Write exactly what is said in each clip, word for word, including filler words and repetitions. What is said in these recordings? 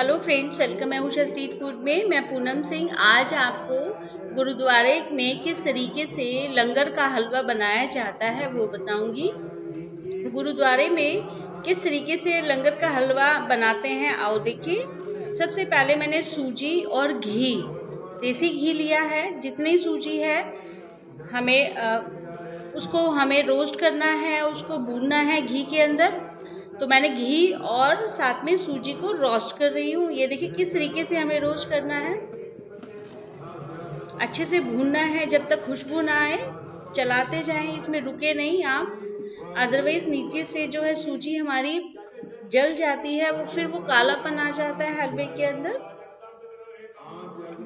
Hello friends, welcome है Usha street food में। मैं पूनम सिंह। आज आपको गुरुद्वारे में किस तरीके से लंगर का हलवा बनाया जाता है वो बताऊंगी। गुरुद्वारे में किस तरीके से लंगर का हलवा बनाते हैं आओ देखिए। सबसे पहले मैंने सूजी और घी, देसी घी लिया है। जितनी सूजी है हमें आ, उसको हमें रोस्ट करना है, उसको भूनना है घी के अंदर। तो मैंने घी और साथ में सूजी को रोस्ट कर रही हूँ। ये देखिए किस तरीके से हमें रोस्ट करना है, अच्छे से भूनना है जब तक खुशबू ना आए। चलाते जाएं, इसमें रुके नहीं आप, अदरवाइज नीचे से जो है सूजी हमारी जल जाती है, वो फिर वो कालापन आ जाता है हलवे के अंदर।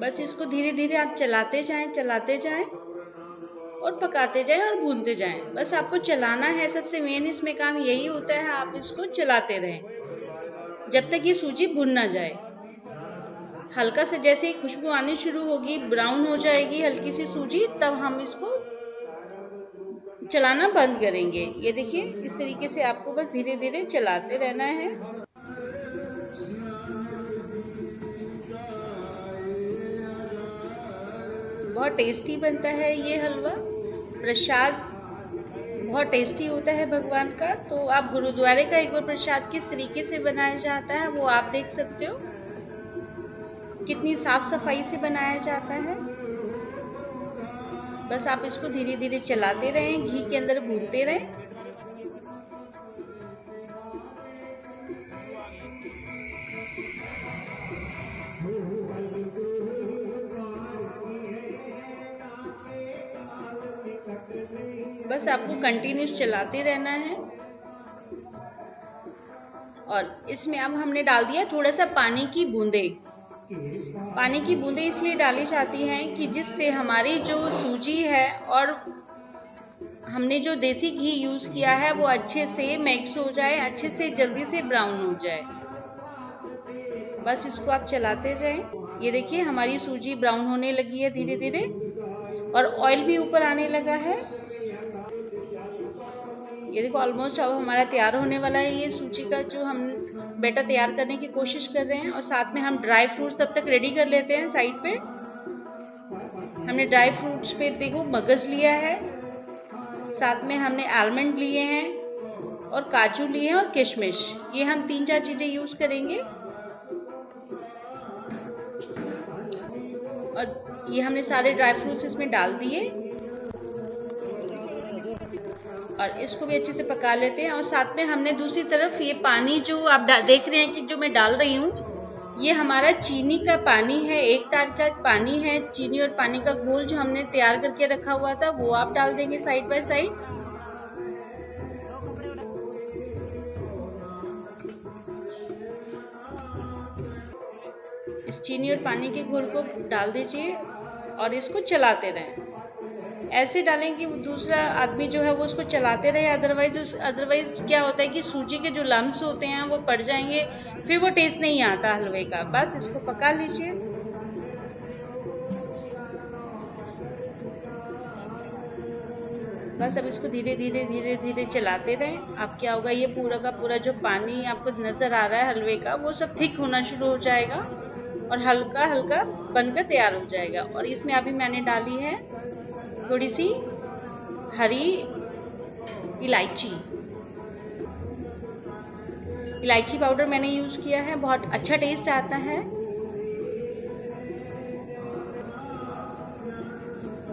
बस इसको धीरे धीरे आप चलाते जाएं चलाते जाएं और पकाते जाएं और भूनते जाएं। बस आपको चलाना है, सबसे मेन इसमें काम यही होता है। आप इसको चलाते रहें जब तक ये सूजी भुन ना जाए। हल्का से जैसे ही खुशबू आनी शुरू होगी, ब्राउन हो जाएगी हल्की सी सूजी, तब हम इसको चलाना बंद करेंगे। ये देखिए इस तरीके से आपको बस धीरे धीरे चलाते रहना है। बहुत टेस्टी बनता है ये हलवा, प्रसाद बहुत टेस्टी होता है भगवान का। तो आप गुरुद्वारे का एक बार प्रसाद किस तरीके से बनाया जाता है वो आप देख सकते हो, कितनी साफ सफाई से बनाया जाता है। बस आप इसको धीरे धीरे चलाते रहें, घी के अंदर भूनते रहें। बस आपको कंटिन्यूस चलाते रहना है। और इसमें अब हमने डाल दिया थोड़ा सा पानी की बूंदे। पानी की बूंदे इसलिए डाली जाती हैं कि जिससे हमारी जो सूजी है और हमने जो देसी घी यूज किया है वो अच्छे से मिक्स हो जाए, अच्छे से जल्दी से ब्राउन हो जाए। बस इसको आप चलाते जाएं। ये देखिए हमारी सूजी ब्राउन होने लगी है धीरे धीरे, और ऑयल भी ऊपर आने लगा है। ये देखो ऑलमोस्ट अब हमारा तैयार होने वाला है ये सूजी का जो हम बैटर तैयार करने की कोशिश कर रहे हैं। और साथ में हम ड्राई फ्रूट्स तब तक रेडी कर लेते हैं साइड पे। हमने ड्राई फ्रूट्स पे देखो मगज लिया है, साथ में हमने आलमंड लिए हैं और काजू लिए हैं और किशमिश। ये हम तीन चार चीजें यूज करेंगे। और ये हमने सारे ड्राई फ्रूट्स इसमें डाल दिए और इसको भी अच्छे से पका लेते हैं। और साथ में हमने दूसरी तरफ ये पानी जो आप देख रहे हैं कि जो मैं डाल रही हूँ, ये हमारा चीनी का पानी है, एक तार का पानी है। चीनी और पानी का घोल जो हमने तैयार करके रखा हुआ था वो आप डाल देंगे साइड बाय साइड। इस चीनी और पानी के घोल को डाल दीजिए और इसको चलाते रहें। ऐसे डालें कि दूसरा आदमी जो है वो उसको चलाते रहे, अदरवाइज अदरवाइज क्या होता है कि सूजी के जो लम्स होते हैं वो पड़ जाएंगे, फिर वो टेस्ट नहीं आता हलवे का। बस इसको पका लीजिए। बस अब इसको धीरे धीरे धीरे धीरे चलाते रहें। अब क्या होगा, ये पूरा का पूरा जो पानी आपको नजर आ रहा है हलवे का वो सब थिक होना शुरू हो जाएगा और हल्का हल्का बनकर तैयार हो जाएगा। और इसमें अभी मैंने डाली है थोड़ी सी हरी इलायची, इलायची पाउडर मैंने यूज किया है, बहुत अच्छा टेस्ट आता है।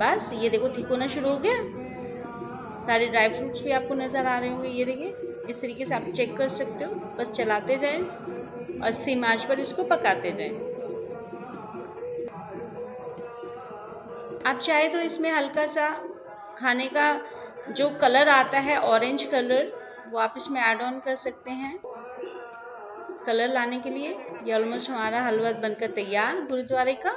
बस ये देखो थिक होना शुरू हो गया। सारे ड्राई फ्रूट्स भी आपको नजर आ रहे होंगे। ये देखिए इस तरीके से आप चेक कर सकते हो। बस चलाते जाएं और सिम आंच पर इसको पकाते जाएं। आप चाहे तो इसमें हल्का सा खाने का जो कलर आता है ऑरेंज कलर, वो आप इसमें ऐड ऑन कर सकते हैं कलर लाने के लिए। ये ऑलमोस्ट हमारा हलवा बनकर तैयार गुरुद्वारे का।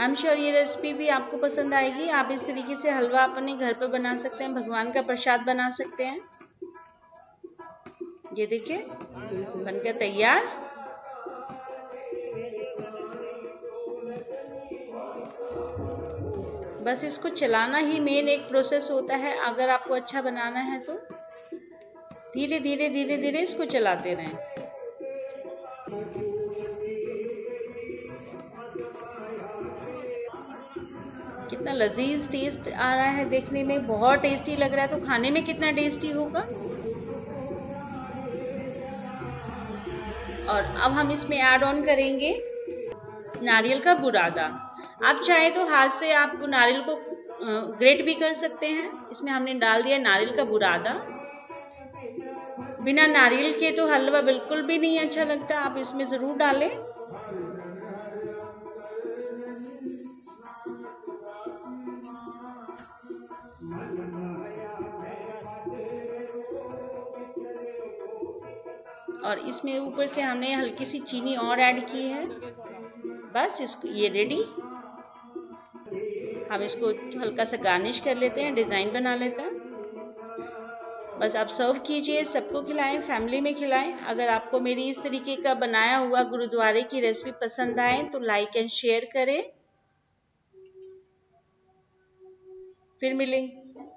आई एम श्योर ये रेसिपी भी आपको पसंद आएगी। आप इस तरीके से हलवा अपने घर पर बना सकते हैं, भगवान का प्रसाद बना सकते हैं। ये देखिए बनकर तैयार। बस इसको चलाना ही मेन एक प्रोसेस होता है अगर आपको अच्छा बनाना है तो। धीरे धीरे धीरे धीरे इसको चलाते रहें। कितना लजीज टेस्ट आ रहा है देखने में, बहुत टेस्टी लग रहा है, तो खाने में कितना टेस्टी होगा। और अब हम इसमें ऐड ऑन करेंगे नारियल का बुरादा। आप चाहे तो हाथ से आप नारियल को ग्रेट भी कर सकते हैं। इसमें हमने डाल दिया नारियल का बुरादा। बिना नारियल के तो हलवा बिल्कुल भी नहीं अच्छा लगता, आप इसमें ज़रूर डालें। और इसमें ऊपर से हमने हल्की सी चीनी और ऐड की है। बस इसको ये रेडी, हम इसको हल्का सा गार्निश कर लेते हैं, डिज़ाइन बना लेते हैं। बस आप सर्व कीजिए, सबको खिलाएं, फैमिली में खिलाएं। अगर आपको मेरी इस तरीके का बनाया हुआ गुरुद्वारे की रेसिपी पसंद आए तो लाइक एंड शेयर करें। फिर मिलें।